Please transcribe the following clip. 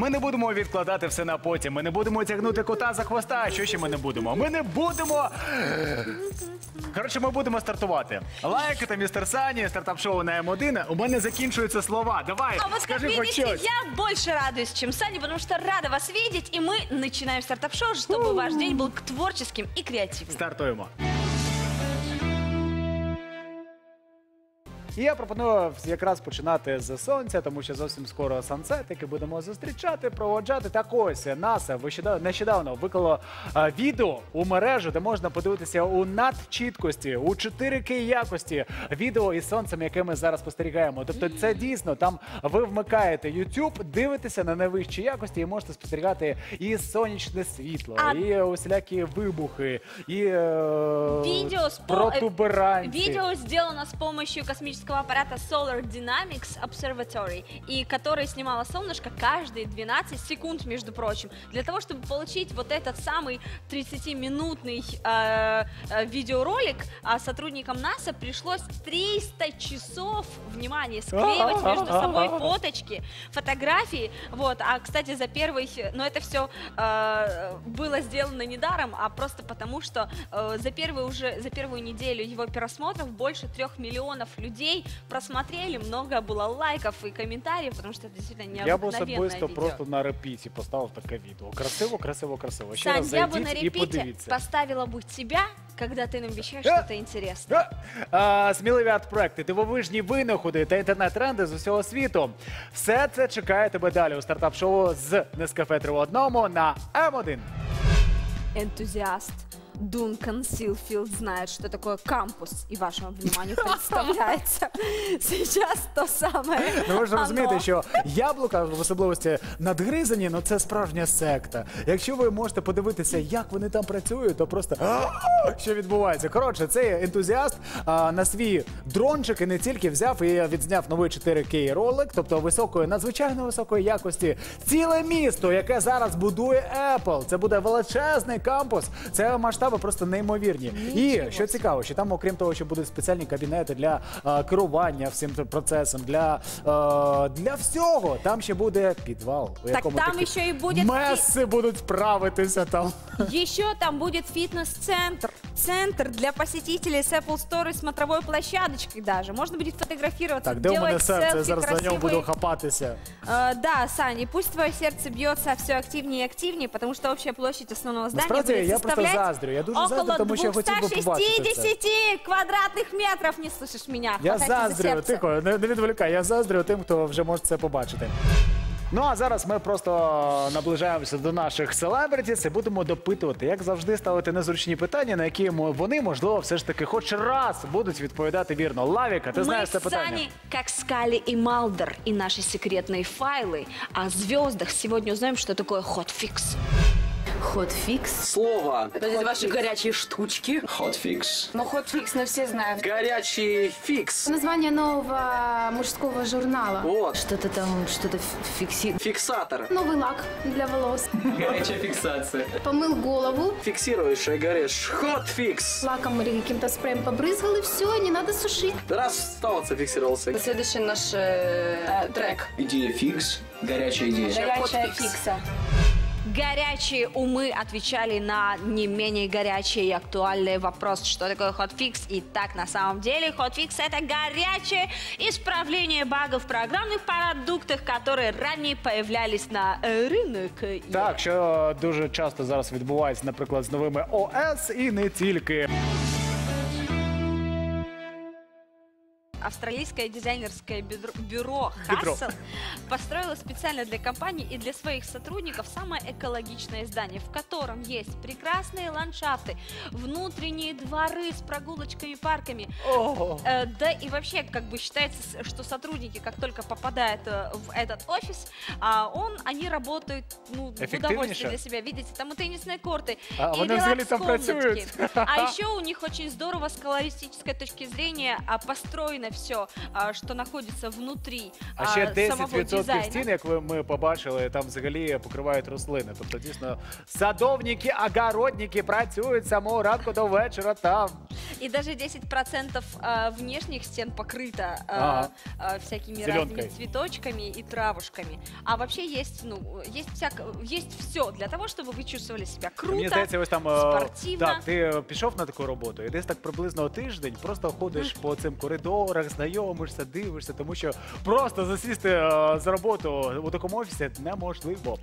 Ми не будемо відкладати все на потім, ми не будемо тягнути кота за хвоста, а що ще ми не будемо? Ми не будемо... Коротше, ми будемо стартувати. Лайк, це Містер Сані, стартап-шоу на М1. У мене закінчуються слова. Давай, скажи хоч щось. А вот как видите, я больше радуюсь, чем Саня, потому что рада вас видеть. И мы начинаем стартап-шоу, чтобы ваш день был творческим и креативным. Стартуємо. І я пропоную якраз починати з сонця, тому що зовсім скоро сансетики будемо зустрічати, проводжати. Так ось, НАСА нещодавно виклало відео у мережу, де можна подивитися у надчіткості, у 4К якості відео із сонцем, яке ми зараз спостерігаємо. Тобто це дійсно, там ви вмикаєте YouTube, дивитеся на найвищій якості і можете спостерігати і сонячне світло, і усілякі вибухи, і протуберанці. Відео зроблено з допомогою космічного аппарата Solar Dynamics Observatory, и который снимало солнышко каждые 12 секунд, между прочим, для того, чтобы получить вот этот самый 30-минутный видеоролик, сотрудникам НАСА пришлось 300 часов, внимание, склеивать между собой фоточки, фотографии, вот, а, кстати, за первый, но это все было сделано не даром, а просто потому, что за первую неделю его просмотров больше 3 миллионов людей просмотрели, много было лайков и комментариев, потому что это действительно необыкновенное видео. Я бы особисто просто на репите поставил такое видео. Красиво, красиво, красиво. Еще раз зайдите и подивіться. Я бы на репите поставила бы тебя, когда ты нам обещаешь что-то интересное. Сміливі арт-проекти, дивовижні винаходи та інтернет-тренди з усього світу. Все це чекає тебе далі у стартап-шоу з Нескафе 3 в 1 на М1. Ентузіаст Дункан Силфилд знает, что такое кампус, и вашему вниманию представляется сейчас то самое. Ну, ви ж розумієте, що яблука, в особливості надгризані, ну це справжня секта. Якщо ви можете подивитися, як вони там працюють, то просто що відбувається. Коротше, цей ентузіаст на свій дрончик і не тільки взяв і відзняв новий 4К ролик, тобто високої, надзвичайно високої якості. Ціле місто, яке зараз будує Apple. Це буде величезний кампус, це масштаб просто неймовірні. І, що цікаво, що там, окрім того, що будуть спеціальні кабінети для керування всім процесом, для всього, там ще буде підвал. Так там ще і буде... Меси будуть правитися там. Ще там буде фітнес-центр. Центр для посетителей с Apple Store и смотровой площадочкой даже. Можно будет фотографироваться, так, делать селфи красивые. Так, где у меня сердце? Я зараз на нем буду хапатися. Да, Саня, пусть твое сердце бьется все активнее и активнее, потому что общая площадь основного здания будет составлять около 260 квадратных метров. Не слышишь меня? Я заздрю, тихо, не відволікай, я заздрю тим, хто вже може це побачити. Ну, а зараз ми просто наближаємося до наших селебритіс і будемо допитувати, як завжди, ставити незручні питання, на які вони, можливо, все ж таки хоч раз будуть відповідати вірно. Лавіка, ти знаєш це питання? Ми з Сані, як Скалі і Малдер, і наші секретні файли о зв'язках. Сьогодні узнаємо, що таке Hotfix. Hotfix. Слово. Это hot ваши fix. Горячие штучки. Hotfix. Ну, Hotfix, но все знают. Горячий фикс. Название нового мужского журнала. Вот. Что-то там, что-то фиксирует. Фиксатор. Новый лак для волос. Горячая фиксация. Помыл голову. Фиксирующая горечь. Hotfix. Лаком или каким-то спреем побрызгал, и все, не надо сушить. Раз стал, зафиксировался. Следующий наш трек. Идея фикс. Горячая идея. Горячая фикса. Горячие умы отвечали на не менее горячий и актуальный вопрос, что такое Hotfix. Итак, на самом деле Hotfix — это горячее исправление багов в программных продуктах, которые ранее появлялись на рынок. Так, що дуже часто зараз відбувається, наприклад, з новими ОС і не тільки. Австралийское дизайнерское бюро Hassel построило специально для компании и для своих сотрудников самое экологичное здание, в котором есть прекрасные ландшафты, внутренние дворы с прогулочками, парками. Да и вообще, как бы считается, что сотрудники, как только попадают в этот офис, они работают в удовольствие для себя. Видите, там и теннисные корты, и релакс-комнатки. А еще у них очень здорово с колористической точки зрения построено все, що знаходиться внутрі самого дизайну. А ще 10% стін, як ми побачили, там взагалі покривають рослини. Тобто, дійсно, садовники, огородники працюють з самого ранку до вечора там. И даже 10% внешних стен покрыто всякими разными цветочками и травушками. А вообще есть, ну, есть все для того, чтобы вы чувствовали себя круто, мені здається, ось там, спортивно. Так, ти пішов на таку роботу, і десь так приблизно тиждень просто ходиш по цим коридорах, знайомишся, дивишся, тому що просто засісти за роботу у такому офісі неможливо.